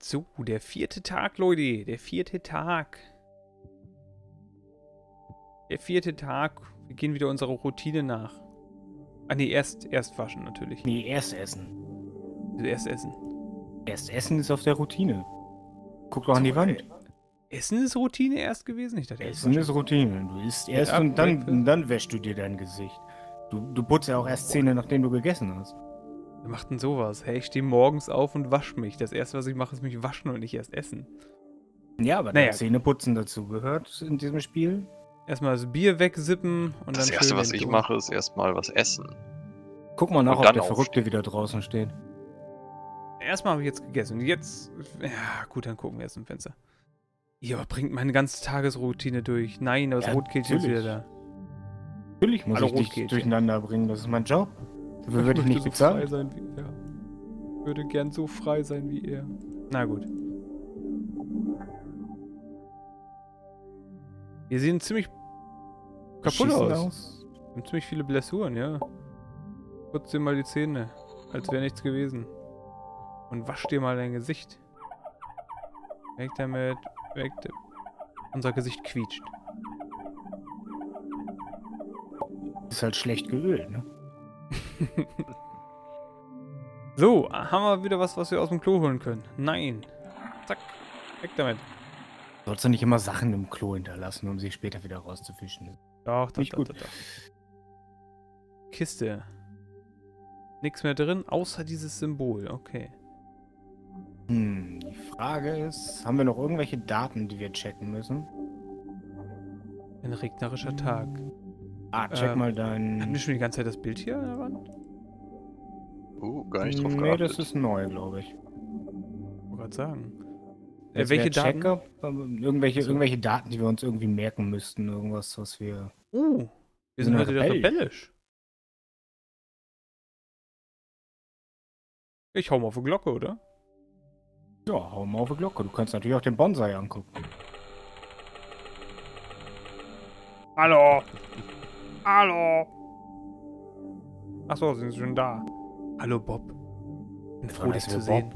So, der vierte Tag, Leute. Der vierte Tag. Der vierte Tag. Wir gehen wieder unserer Routine nach. Ah, nee, erst waschen natürlich. Nee, erst essen. Also erst essen. Erst essen ist auf der Routine. Guck doch an die Wand. Essen ist Routine erst gewesen? Ich dachte, Essen ist Routine. Du isst erst und dann wäschst du dir dein Gesicht. Du putzt ja auch erst Zähne, nachdem du gegessen hast. Wer macht denn sowas? Hey, ich stehe morgens auf und wasche mich. Das erste, was ich mache, ist mich waschen und nicht erst essen. Ja, aber naja, Zähneputzen dazu gehört in diesem Spiel. Erstmal das Bier wegsippen und das dann. Das erste, was ich mache, ist erstmal was essen. Guck mal nach, ob der Verrückte wieder draußen steht. Erstmal habe ich jetzt gegessen. Und jetzt. Ja, gut, dann gucken wir jetzt im Fenster. Ihr bringt meine ganze Tagesroutine durch. Nein, aber das Rotkehlchen ist wieder da. Natürlich muss ich dich durcheinander bringen. Das ist mein Job. Dafür würde ich nicht bezahlen. So frei sein wie er. Ich würde gern so frei sein wie er. Na gut. Wir sehen ziemlich kaputt aus. Wir haben ziemlich viele Blessuren, ja. Putz dir mal die Zähne, als wäre nichts gewesen. Und wasch dir mal dein Gesicht. Weg damit, weg damit. Unser Gesicht quietscht. Ist halt schlecht geölt, ne? So, haben wir wieder was, was wir aus dem Klo holen können. Nein. Zack. Weg damit. Sollst du nicht immer Sachen im Klo hinterlassen, um sie später wieder rauszufischen? Doch, nicht gut. Doch. Kiste. Nichts mehr drin, außer dieses Symbol. Okay. Hm, die Frage ist, haben wir noch irgendwelche Daten, die wir checken müssen? Ein regnerischer Tag. Ah, check mal dein... Hatten wir schon die ganze Zeit das Bild hier an der Wand? Gar nicht drauf geachtet. Nee, das ist neu, glaube ich. Ich wollte gerade sagen. Welche Daten? Checker, irgendwelche Daten, die wir uns irgendwie merken müssten. Irgendwas, was wir... wir sind heute wieder rebellisch. Ich hau mal auf die Glocke, oder? Ja, hau mal auf die Glocke. Du kannst natürlich auch den Bonsai angucken. Hallo! Hallo! Achso, sind sie schon da? Hallo, Bob. Bin froh, dich zu sehen.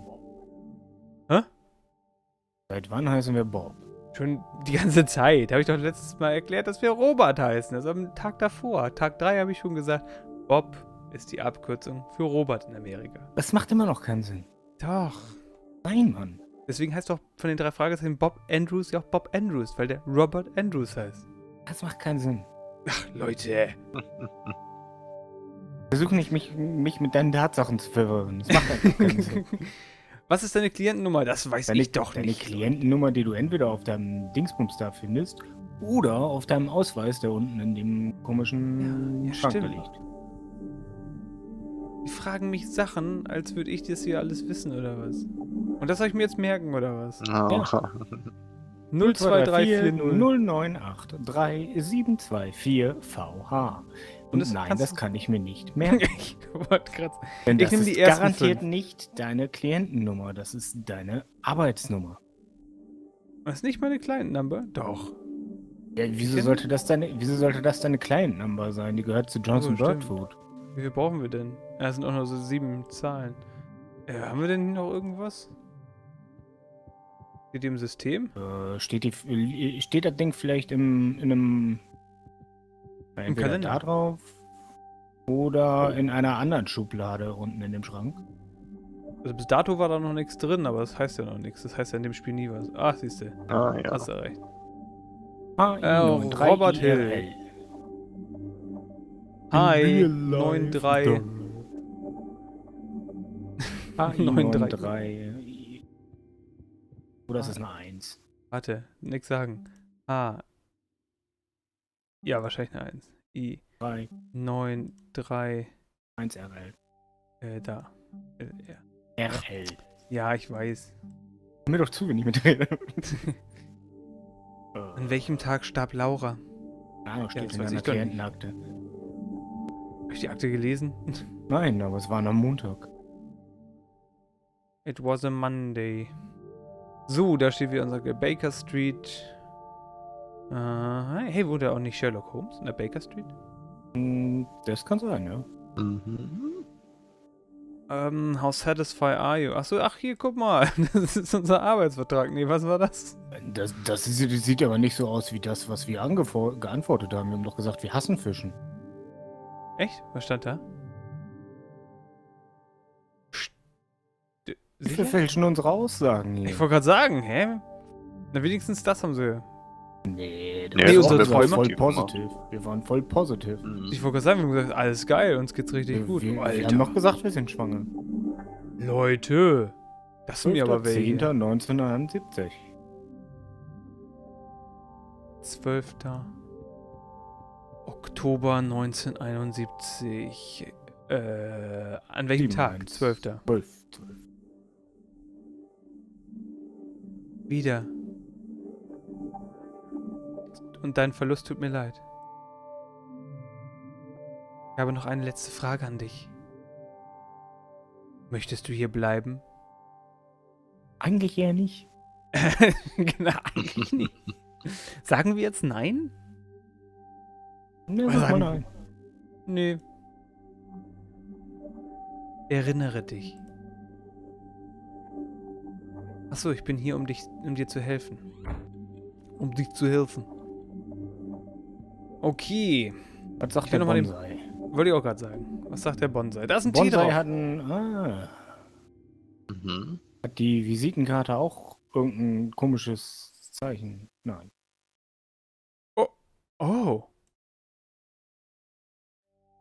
Hä? Seit wann heißen wir Bob? Schon die ganze Zeit. Habe ich doch letztes Mal erklärt, dass wir Robert heißen. Also am Tag davor. Tag 3 habe ich schon gesagt, Bob ist die Abkürzung für Robert in Amerika. Das macht immer noch keinen Sinn. Doch. Nein, Mann. Deswegen heißt doch von den 3 Fragezeichen Bob Andrews ja auch Bob Andrews, weil der Robert Andrews heißt. Das macht keinen Sinn. Ach, Leute. Versuch nicht, mich mit deinen Tatsachen zu verwirren. Das macht einfach keinen Sinn. Was ist deine Klientennummer? Das weiß ich doch nicht. Deine Klientennummer, die du entweder auf deinem Dingsbums da findest oder auf deinem Ausweis, der unten in dem komischen Schrank liegt. Die fragen mich Sachen, als würde ich das hier alles wissen, oder was? Und das soll ich mir jetzt merken, oder was? Oh. Ja. 02340098372VH. Und nein, das kann ich mir nicht merken. Ich wollte gerade sagen. Denn das ist garantiert nicht deine Klientennummer, das ist deine Arbeitsnummer. Das ist nicht meine Client-Number? Doch. Ja, wieso sollte das deine Client-Number sein? Die gehört zu Johnson Birdfood. Wie viel brauchen wir denn? Ja, sind auch noch so 7 Zahlen. Haben wir denn noch irgendwas? Steht die im System? Steht das Ding vielleicht in einem Kalender da drauf oder in einer anderen Schublade unten in dem Schrank? Also bis dato war da noch nichts drin, aber das heißt ja noch nichts. Das heißt ja in dem Spiel nie was. Ach, siehst du. Ah, ja. Hast du recht. Robert Hill. Hi, 93. 93. Oder ist das eine 1? Warte, nix sagen. Ja, wahrscheinlich eine 1. I. 3. 9, 3. 1 RL. Da. RL. Ja, ich weiß. Hör mir doch zu, wenn ich mitrede. An welchem Tag starb Laura? Ah, steht in einer Klientenakte. Habe ich die Akte gelesen? Nein, aber es war am Montag. It was a Monday. So, da steht wieder unser Baker Street. Hey, wurde auch nicht Sherlock Holmes in der Baker Street? Das kann sein, ja. Mhm. How satisfied are you? Achso, ach hier, guck mal. Das ist unser Arbeitsvertrag. Nee, was war das? Das sieht aber nicht so aus wie das, was wir geantwortet haben. Wir haben doch gesagt, wir hassen Fischen. Echt? Was stand da? Wir fälschen unsere Aussagen hier. Ich wollte gerade sagen, hä? Na, wenigstens das haben sie. Nee, wir waren voll positiv. Ich wollte gerade sagen, wir haben gesagt, alles geil, uns geht's richtig gut. Alter. Wir haben noch gesagt, wir sind schwanger. Leute, das sind mir aber welche. 10.1971. 12. Oktober 1971. An welchem Tag? 12. 12. Wieder. Und dein Verlust tut mir leid. Ich habe noch eine letzte Frage an dich. Möchtest du hier bleiben? Eigentlich eher nicht. Genau, eigentlich nicht. Sagen wir jetzt nein? Nee, sag mal nein. Nee. Erinnere dich. Achso, ich bin hier, um dir zu helfen. Um dich zu helfen. Okay. Was sagt der Bonsai? Wollte ich auch gerade sagen. Was sagt der Bonsai? Da ist ein Tee drauf. Bonsai hat einen... Ah. Mhm. Hat die Visitenkarte auch irgendein komisches Zeichen? Nein. Oh. Oh.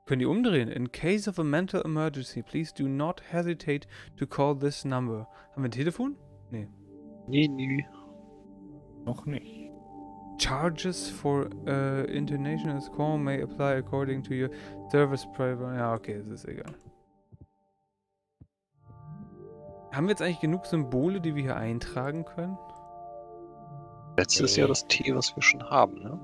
Können die umdrehen? In case of a mental emergency, please do not hesitate to call this number. Haben wir ein Telefon? Nee. Nee, nee. Noch nicht. Charges for international call may apply according to your service provider. Ja, okay, das ist egal. Haben wir jetzt eigentlich genug Symbole, die wir hier eintragen können? Letztes ist ja das T, was wir schon haben, ne?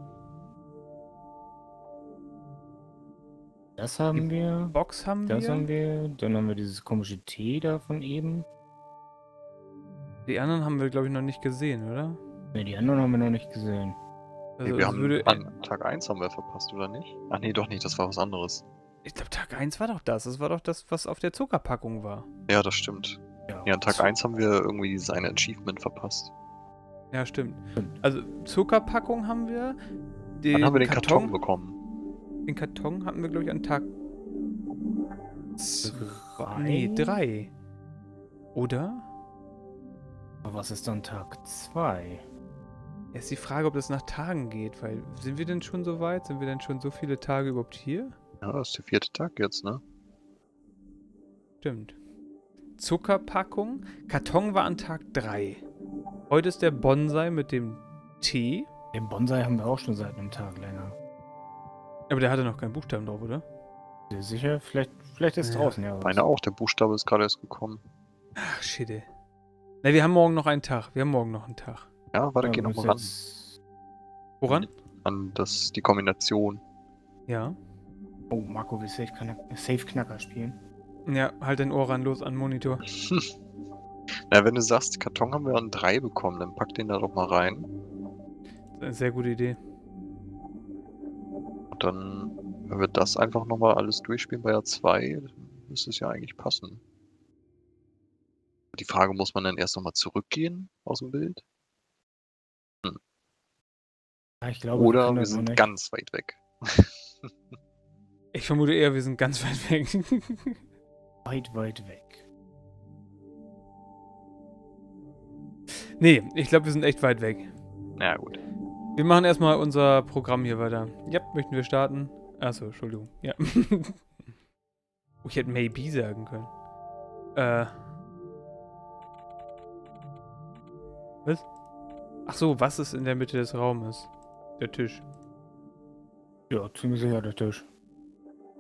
Das haben wir. Box haben wir. Das haben wir. Dann haben wir dieses komische T da von eben. Die anderen haben wir, glaube ich, noch nicht gesehen, oder? Ne, die anderen haben wir noch nicht gesehen. Also, nee, wir haben an Tag 1 haben wir verpasst, oder nicht? Ach nee, doch nicht, das war was anderes. Ich glaube, Tag 1 war doch das. Das war doch das, was auf der Zuckerpackung war. Ja, das stimmt. Ja, nee, an Tag 1 haben wir irgendwie sein Achievement verpasst. Ja, stimmt. Also, Zuckerpackung haben wir. Dann haben wir den Karton bekommen. Den Karton hatten wir, glaube ich, an Tag 2? Nee, 3. Oder? Aber was ist dann Tag 2? Jetzt die Frage, ob das nach Tagen geht, weil sind wir denn schon so weit? Sind wir denn schon so viele Tage überhaupt hier? Ja, das ist der 4. Tag jetzt, ne? Stimmt. Zuckerpackung. Karton war an Tag 3. Heute ist der Bonsai mit dem T. Den Bonsai haben wir auch schon seit einem Tag länger. Aber der hatte noch keinen Buchstaben drauf, oder? Sicher, vielleicht ist draußen, ja. Meine auch, der Buchstabe ist gerade erst gekommen. Ach, shit, ey. Ne, wir haben morgen noch einen Tag. Wir haben morgen noch einen Tag. Ja, warte, geh nochmal ran. Woran? An die Kombination. Ja. Oh, Marco will Safe-Knacker spielen. Ja, halt dein Ohr ran, los an den Monitor. Na, wenn du sagst, Karton haben wir an 3 bekommen, dann pack den da doch mal rein. Das ist eine sehr gute Idee. Und dann, wenn wir das einfach nochmal alles durchspielen bei der 2, müsste es ja eigentlich passen. Die Frage, muss man dann erst nochmal zurückgehen aus dem Bild? Hm. Ja, ich glaube, oder wir sind ganz weit weg. Ich vermute eher, wir sind ganz weit weg. Weit, weit weg. Nee, ich glaube, wir sind echt weit weg. Na gut. Wir machen erstmal unser Programm hier weiter. Ja, möchten wir starten? Achso, Entschuldigung. Ja. Ich hätte maybe sagen können. Was? Ach so, was ist in der Mitte des Raumes? Der Tisch. Ja, ziemlich sicher der Tisch.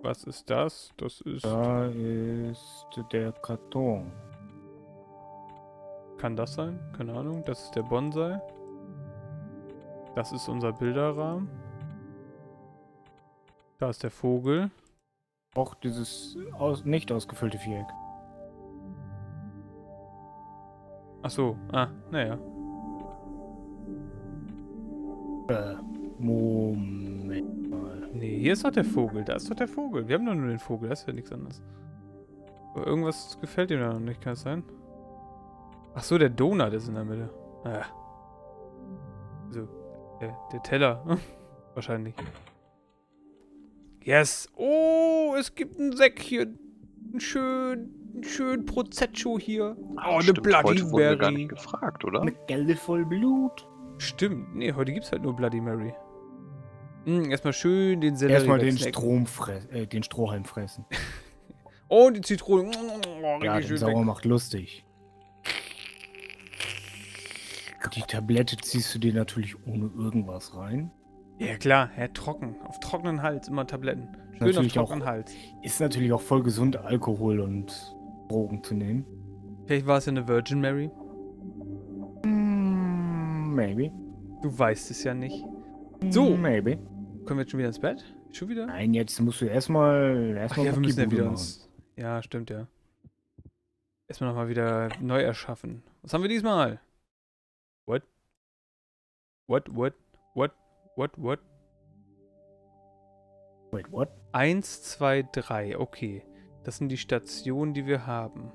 Was ist das? Das ist... Da ist der Karton. Kann das sein? Keine Ahnung. Das ist der Bonsai. Das ist unser Bilderrahmen. Da ist der Vogel. Auch dieses nicht ausgefüllte Viereck. Ach so, naja. Moment mal. Nee, hier ist doch der Vogel. Da ist doch der Vogel. Wir haben doch nur den Vogel. Das ist ja nichts anderes. Aber irgendwas gefällt ihm da noch nicht. Kann es sein? Ach so, der Donut ist in der Mitte. Naja. So. Der Teller. Wahrscheinlich. Yes. Oh, es gibt ein Säckchen. Einen schönen Prozecho hier. Oh, eine Bloody Mary. Wir gar nicht gefragt, oder? Eine Gelle voll Blut. Stimmt. Nee, heute gibt's halt nur Bloody Mary. Erstmal schön den Sellerie. Erstmal den Strohhalm fressen. Oh, die Zitronen. Oh, ja, den Sauer macht lustig. Die Tablette ziehst du dir natürlich ohne irgendwas rein. Ja klar, ja, trocken. Auf trockenen Hals immer Tabletten. Schön natürlich auf trockenen Hals. Ist natürlich auch voll gesund, Alkohol und Drogen zu nehmen. Vielleicht war es ja eine Virgin Mary. Maybe. Du weißt es ja nicht. So, maybe. Können wir jetzt schon wieder ins Bett? Schon wieder? Nein, jetzt musst du erstmal ja, wir müssen ja wieder uns. Ja, stimmt, ja. Erstmal nochmal wieder neu erschaffen. Was haben wir diesmal? What? What, what, what, what, what? Wait, what? 1, 2, 3, okay. Das sind die Stationen, die wir haben.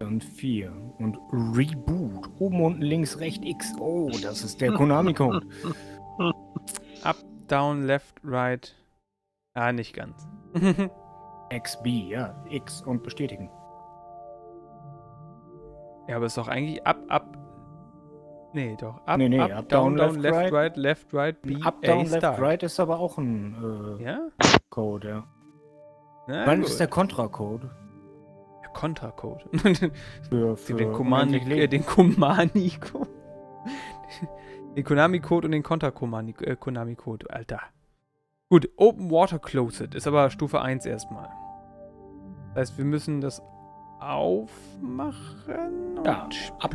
Und 4. Und Reboot. Oben, unten, links, rechts, X. Oh, das ist der Konami-Code. Up, down, left, right. Ah, nicht ganz. XB, ja. X und bestätigen. Ja, aber es ist doch eigentlich up, up. Nee, doch. Up, nee, up, up, down, down left, left, right, left, right, B, up, down, A, left, start. Right ist aber auch ein ja? Code, ja. Na, wann gut. Ist der Contra-Code? Ja, Contra-Code. für den Konami-Code. Den Konami-Code. Den Konami-Code und den Konami-Code, Alter. Gut, Open Water Closet ist aber Stufe 1 erstmal. Das heißt, wir müssen das aufmachen und ja, up,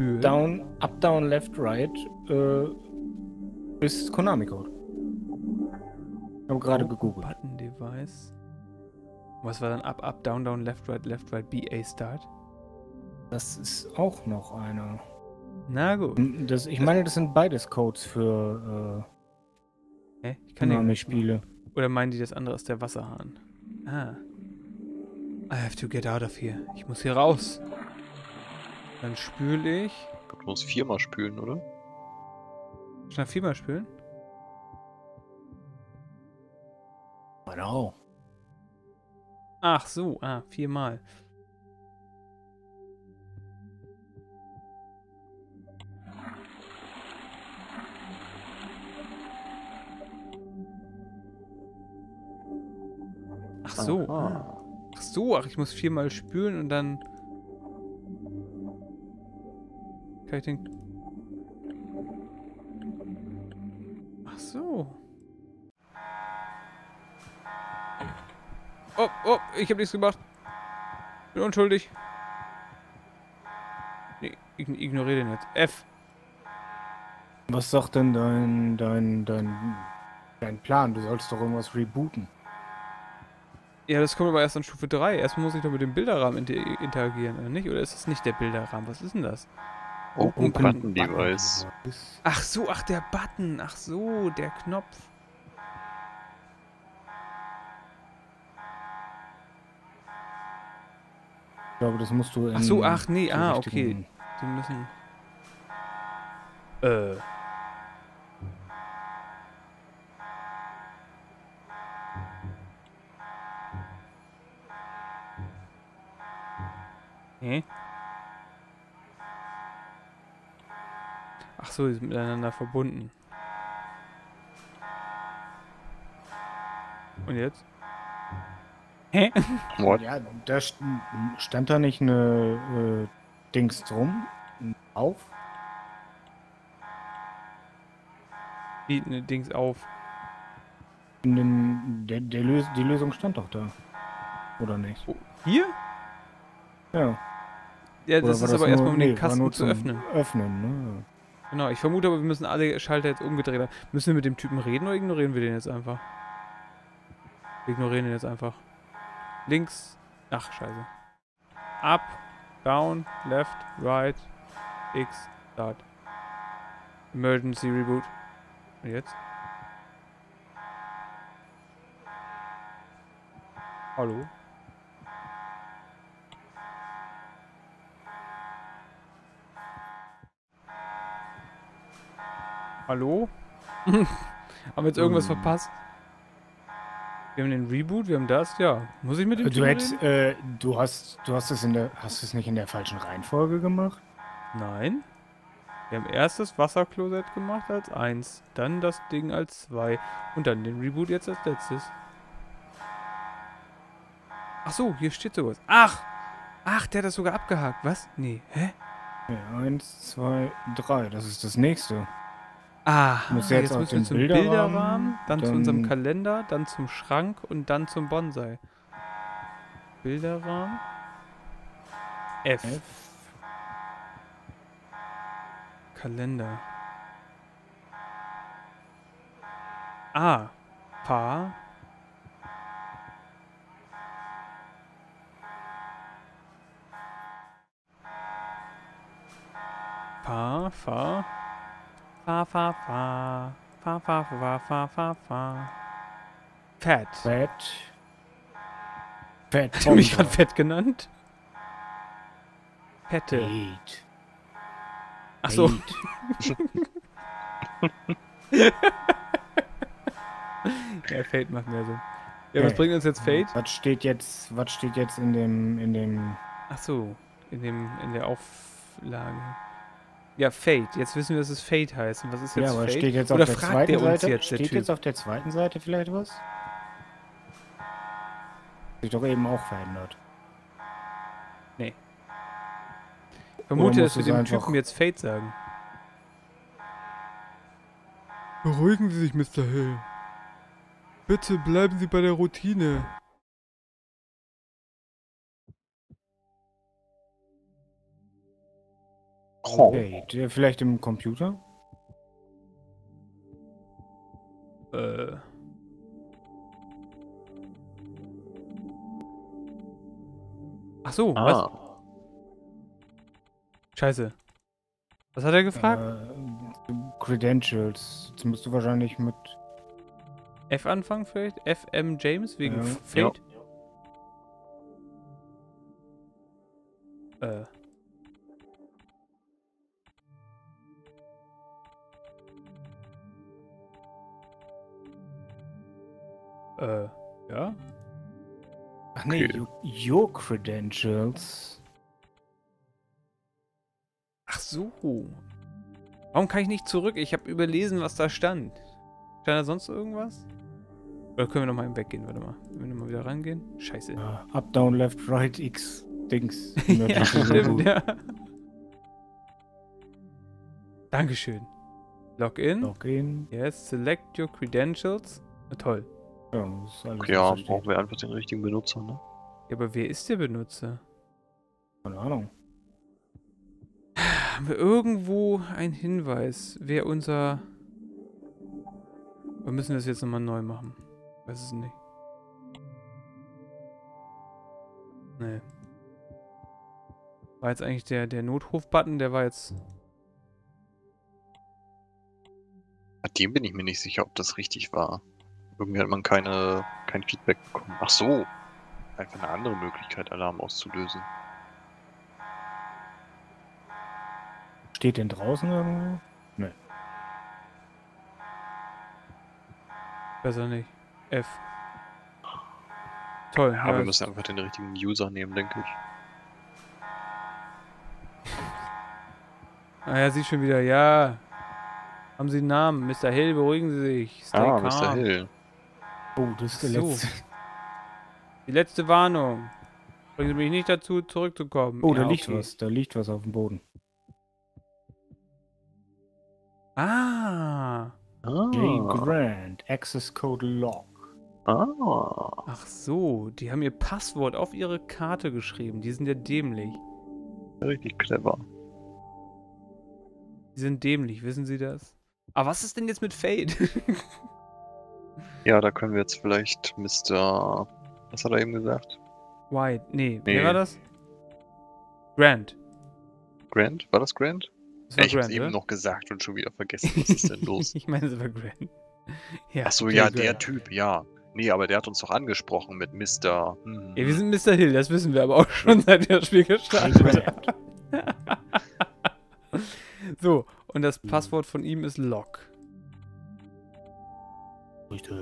down, left, right ist Konami-Code. Ich habe gerade gegoogelt. Button Device. Was war dann up, up, down, down, left, right, B, A, start? Das ist auch noch eine. Na gut. Das, ich meine, das sind beides Codes für ich kann Konami-Spiele. Oder meinen die, das andere ist der Wasserhahn? Ah. I have to get out of here. Ich muss hier raus. Dann spüle ich. Du musst 4-mal spülen, oder? Schnell 4-mal spülen? Genau. Ach so, 4-mal. Ach so. Ach so, ach, ich muss 4-mal spülen und dann kann ich den... Ach so. Oh, ich habe nichts gemacht. Bin unschuldig. Nee, ich ignoriere den jetzt. F. Was sagt denn dein Plan? Du sollst doch irgendwas rebooten. Ja, das kommt aber erst an Stufe 3. Erstmal muss ich doch mit dem Bilderrahmen interagieren, oder nicht? Oder ist das nicht der Bilderrahmen? Was ist denn das? Open Button Device. Ach so, ach der Button. Ach so, der Knopf. Ich glaube, das musst du in... Ach so, ach nee, okay. Die müssen... Ach so, die sind miteinander verbunden. Und jetzt? Hä? What? Ja, da stand da nicht eine Dings drum auf? Wie eine Dings auf? Die Lösung stand doch da. Oder nicht? Oh, hier? Ja. Ja, das ist aber erstmal, um den Kasten zu öffnen. Öffnen, ne? Genau, ich vermute aber, wir müssen alle Schalter jetzt umgedreht haben. Müssen wir mit dem Typen reden oder ignorieren wir den jetzt einfach? Wir ignorieren den jetzt einfach. Links. Ach, scheiße. Up, down, left, right, X, start. Emergency Reboot. Und jetzt? Hallo? Hallo? Haben wir jetzt irgendwas verpasst? Wir haben den Reboot, wir haben das, ja. Muss ich mit dem Du hast es nicht in der falschen Reihenfolge gemacht? Nein. Wir haben erst das Wasserklosett gemacht als 1, dann das Ding als 2 und dann den Reboot jetzt als letztes. Ach so, hier steht sowas. Ach! Ach, der hat das sogar abgehakt. Was? Nee, hä? Ja, 1, 2, 3, das ist das nächste. Ah, jetzt müssen wir zum Bilderrahmen, dann zu unserem Kalender, dann zum Schrank und dann zum Bonsai. Bilderrahmen. F. Kalender. A. Paar. Paar, Fahr. Fa, fa, fa. Fa, fa, fa, fa, fa, fa. Fett. Fett. Fett. Hat er mich gerade fett genannt? Fette. Achso. Ja, Fate macht mehr Sinn. Ja, was bringt uns jetzt Fate? Was steht jetzt in dem... Achso, in der Auflage. Ja, Fate. Jetzt wissen wir, dass es Fate heißt. Und was ist jetzt Fate? Steht jetzt auf der zweiten Seite? Jetzt, steht jetzt auf der zweiten Seite vielleicht was? Hat sich doch eben auch verändert. Nee. Ich vermute, dass wir dem Typen jetzt Fate sagen. Beruhigen Sie sich, Mr. Hill. Bitte bleiben Sie bei der Routine. Fate. Vielleicht im Computer? Ach so, was? Scheiße. Was hat er gefragt? Credentials. Jetzt musst du wahrscheinlich mit... F anfangen vielleicht? FM James wegen Fate? Ja. Ja? Ach nee, okay. Your Credentials. Ach so. Warum kann ich nicht zurück? Ich habe überlesen, was da stand. Stand da sonst irgendwas? Oder können wir nochmal im Back gehen? Warte mal. Wenn wir mal wieder rangehen? Scheiße. Up, down, left, right, X, Dings. Ja, stimmt, ja. Dankeschön. Login. Login. Yes, select your credentials. Na toll. Ja, das ist alles, ja, brauchen wir einfach den richtigen Benutzer, ne? Ja, aber wer ist der Benutzer? Keine Ahnung. Haben wir irgendwo einen Hinweis, wer unser... Wir müssen das jetzt nochmal neu machen. Ich weiß es nicht. Nee. War jetzt eigentlich der Notruf-Button, der war jetzt... Bei dem bin ich mir nicht sicher, ob das richtig war. Irgendwie hat man kein Feedback bekommen. Ach so. Einfach eine andere Möglichkeit, Alarm auszulösen. Steht denn draußen irgendwo? Ne. Besser nicht. F. Toll. Ja, wir müssen einfach den richtigen User nehmen, denke ich. Ah ja, sieht schon wieder. Ja. Haben Sie einen Namen? Mr. Hill, beruhigen Sie sich. Stay calm. Mr. Hill. Oh, das ist der letzte. Die letzte Warnung. Bringen Sie mich nicht dazu, zurückzukommen. Oh, ja, da liegt was. Da liegt was auf dem Boden. Ah. J. Grant. Access Code Log. Ah. Ach so, die haben ihr Passwort auf ihre Karte geschrieben. Die sind ja dämlich. Richtig clever. Die sind dämlich, wissen Sie das? Aber was ist denn jetzt mit Fate? Ja, da können wir jetzt vielleicht Mr. Was hat er eben gesagt? White. Nee, wer war das? Grant. Grant? War das Grant? Das war Grant, hab's eben noch gesagt und schon wieder vergessen. Was ist denn los? Ich meine, es war Grant. Ja, achso, ja, der Typ, ja. Nee, aber der hat uns doch angesprochen mit Mr. Hm. Ja, wir sind Mr. Hill, das wissen wir aber auch schon, seit wir das Spiel gestartet haben. So, und das Passwort von ihm ist Lock. Richtig.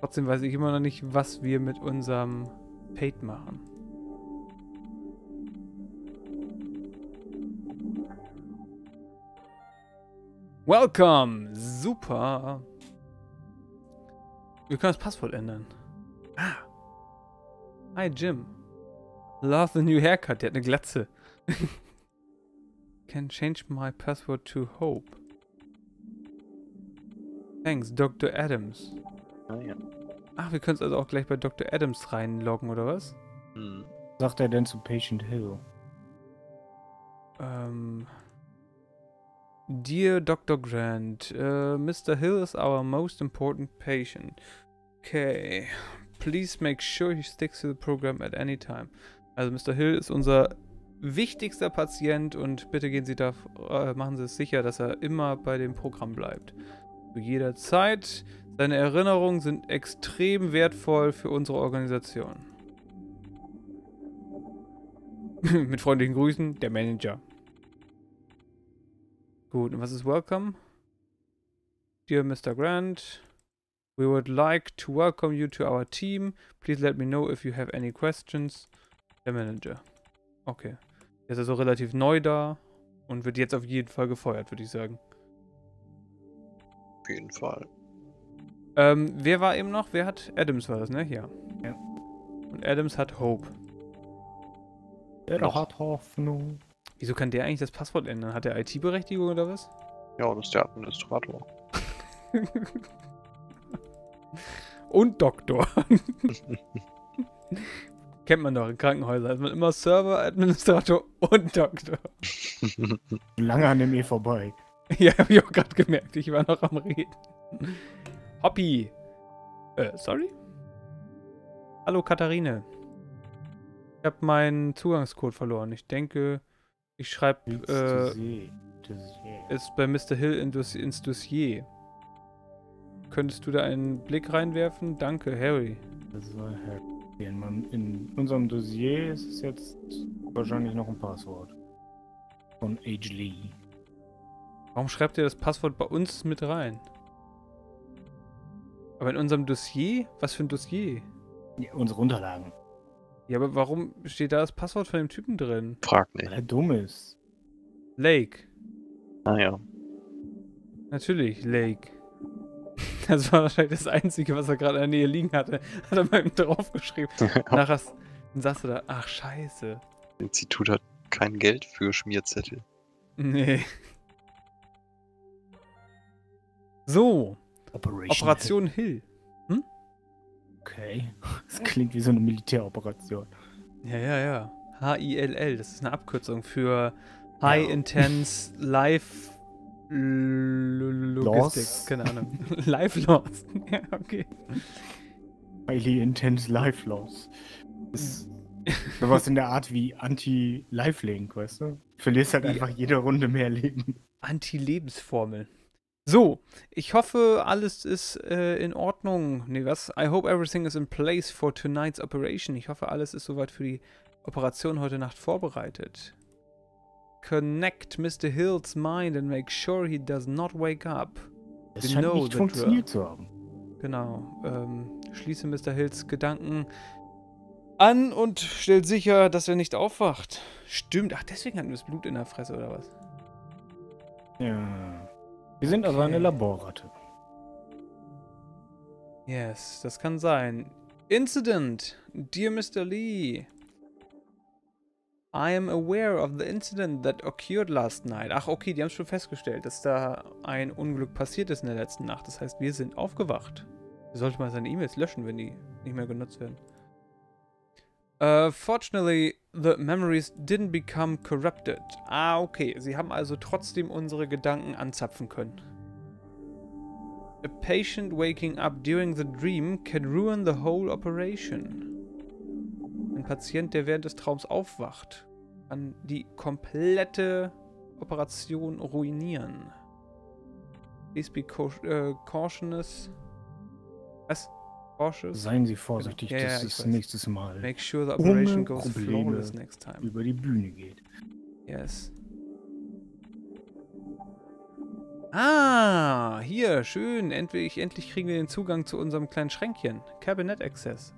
Trotzdem weiß ich immer noch nicht, was wir mit unserem Pate machen. Welcome! Super! Wir können das Passwort ändern. Ah! Hi Jim. Love the new haircut. Der hat eine Glatze. Can change my password to Hope. Thanks, Dr. Adams. Ah, ja. Ach, wir können es also auch gleich bei Dr. Adams reinloggen, oder was? Hm. Was sagt er denn zu Patient Hill? Dear Dr. Grant, Mr. Hill is our most important patient. Okay, please make sure he sticks to the program at any time. Also Mr. Hill ist unser wichtigster Patient und bitte gehen Sie da, machen Sie es sicher, dass er immer bei dem Programm bleibt. Zu jeder Zeit. Seine Erinnerungen sind extrem wertvoll für unsere Organisation. Mit freundlichen Grüßen, der Manager. Gut, und was ist Welcome? Dear Mr. Grant, we would like to welcome you to our team. Please let me know if you have any questions. Der Manager. Okay. Er ist also relativ neu da und wird jetzt auf jeden Fall gefeuert, würde ich sagen. Auf jeden Fall. Wer war eben noch? Wer hat... Adams war das, ne? Ja. Ja. Und Adams hat Hope. Er hat Hoffnung. Wieso kann der eigentlich das Passwort ändern? Hat der IT-Berechtigung oder was? Ja, das ist der Administrator. Und Doktor. Kennt man doch in Krankenhäusern. Hat man immer Server, Administrator und Doktor. Lange an dem E vorbei. Ja, hab ich auch gerade gemerkt. Ich war noch am Reden. Hoppy. Sorry? Hallo Katharine. Ich habe meinen Zugangscode verloren. Ich denke... Ich schreibe, ist bei Mr. Hill ins Dossier. Könntest du da einen Blick reinwerfen? Danke, Harry. Das soll Harry. In unserem Dossier ist es jetzt wahrscheinlich noch ein Passwort. Von H. Lee. Warum schreibt ihr das Passwort bei uns mit rein? Aber in unserem Dossier? Was für ein Dossier? Ja, unsere Unterlagen. Ja, aber warum steht da das Passwort von dem Typen drin? Frag nicht. Weil er dumm ist. Lake. Ah ja. Natürlich, Lake. Das war wahrscheinlich das Einzige, was er gerade in der Nähe liegen hatte. Hat er mal eben draufgeschrieben. Nachher sagst du da, ach scheiße. Das Institut hat kein Geld für Schmierzettel. Nee. So. Operation Hill. Okay. Das klingt wie so eine Militäroperation. Ja, ja, ja. HILL, das ist eine Abkürzung für High Intense Life Logistics. Keine Ahnung. Life Loss. Ja, okay. Highly Intense Life Loss. Ist sowas in der Art wie Anti-Life-Link, weißt du? Du verlierst halt einfach jede Runde mehr Leben. Anti-Lebensformel. So, ich hoffe, alles ist in Ordnung. Nee, was? I hope everything is in place for tonight's operation. Ich hoffe, alles ist soweit für die Operation heute Nacht vorbereitet. Connect Mr. Hill's mind and make sure he does not wake up. Es scheint nicht funktioniert zu haben. Genau. Schließe Mr. Hills Gedanken an und stell sicher, dass er nicht aufwacht. Stimmt. Ach, deswegen hatten wir das Blut in der Fresse, oder was? Ja... Wir sind also eine Laborratte. Yes, das kann sein. Incident! Dear Mr. Lee! I am aware of the incident that occurred last night. Ach, okay, die haben schon festgestellt, dass da ein Unglück passiert ist in der letzten Nacht. Das heißt, wir sind aufgewacht. Wir sollten mal seine E-Mails löschen, wenn die nicht mehr genutzt werden. Fortunately, the memories didn't become corrupted. Ah, okay. Sie haben also trotzdem unsere Gedanken anzapfen können. A patient waking up during the dream can ruin the whole operation. Ein Patient, der während des Traums aufwacht, kann die komplette Operation ruinieren. Please be cautious Was? Cautious? Seien Sie vorsichtig, genau. Dass es nächstes Mal Make sure the operation ohne goes Probleme next time. Über die Bühne geht. Yes. Ah, hier, schön. Endlich kriegen wir den Zugang zu unserem kleinen Schränkchen. Cabinet Access.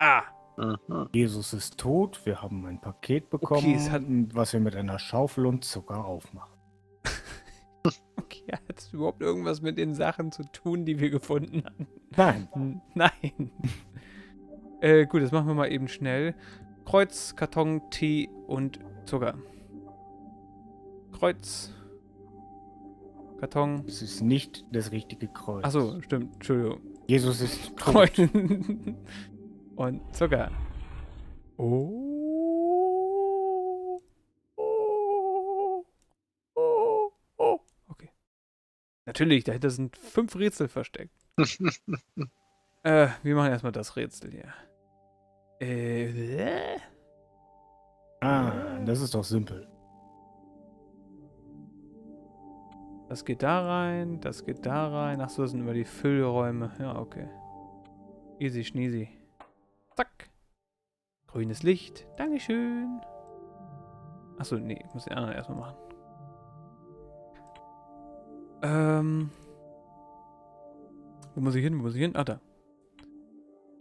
Ah. Aha. Jesus ist tot. Wir haben ein Paket bekommen, okay, was wir mit einer Schaufel und Zucker aufmachen. Okay, hat es überhaupt irgendwas mit den Sachen zu tun, die wir gefunden haben? Nein. Nein. Gut, das machen wir mal eben schnell. Kreuz, Karton, Tee und Zucker. Kreuz. Karton. Es ist nicht das richtige Kreuz. Achso, stimmt. Entschuldigung. Jesus ist Kreuz. Und Zucker. Oh. Oh. Oh. Oh. Okay. Natürlich, dahinter sind 5 Rätsel versteckt. Wir machen erstmal das Rätsel hier. Ah, das ist doch simpel. Das geht da rein, das geht da rein. Achso, das sind immer die Füllräume. Ja, okay. Easy, schneezy. Zack. Grünes Licht. Dankeschön. Achso, nee, ich muss den anderen erstmal machen. Wo muss ich hin? Wo muss ich hin? Ah, da.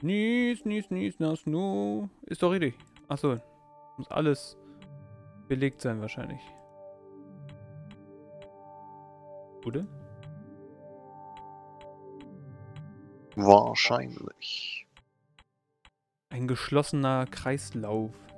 Nies, nies, nies, nass, no. Ist doch richtig. Achso. Muss alles belegt sein, wahrscheinlich. Oder? Wahrscheinlich. Ein geschlossener Kreislauf.